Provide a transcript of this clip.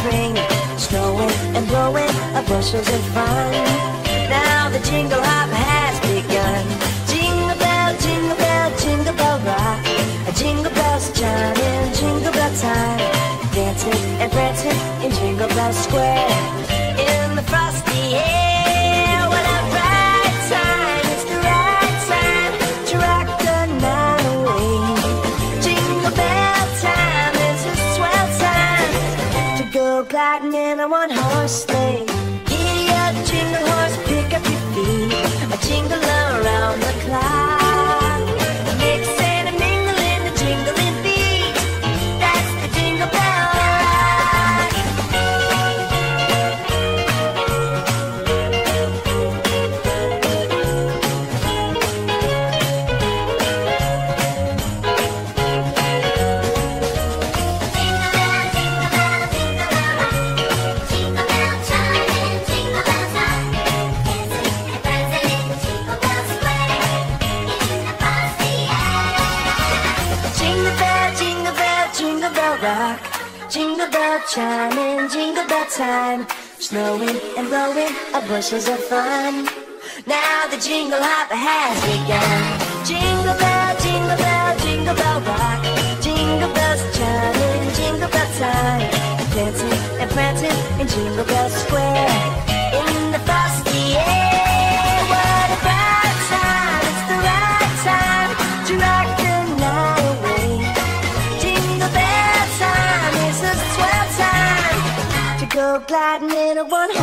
bells ring, snowing and blowing, our bushels of fun. Now the jingle hop has begun. Jingle bell, jingle bell, jingle bell rock. Jingle bells chime in jingle bell time. Dancing and prancing in Jingle Bell Square. In the frosty air, what a bright time! It's the right time to rock the night away. Jingle bell time is a swell time to go gliding in a one-horse sleigh. Giddy up, jingle horse, pick up your feet. A jingle around the clock. Rock. Jingle bell chime in jingle bell time. Snowing and blowing, our bushels of fun. Now the jingle hop has begun. Jingle bell, jingle bell, jingle bell rock. Jingle bells chime in jingle bell time. Dancing and prancing in Jingle Bell Square. In the frosty air, what a bright time! It's the right time to rock the night away. Jingle bell. Gliding in a one.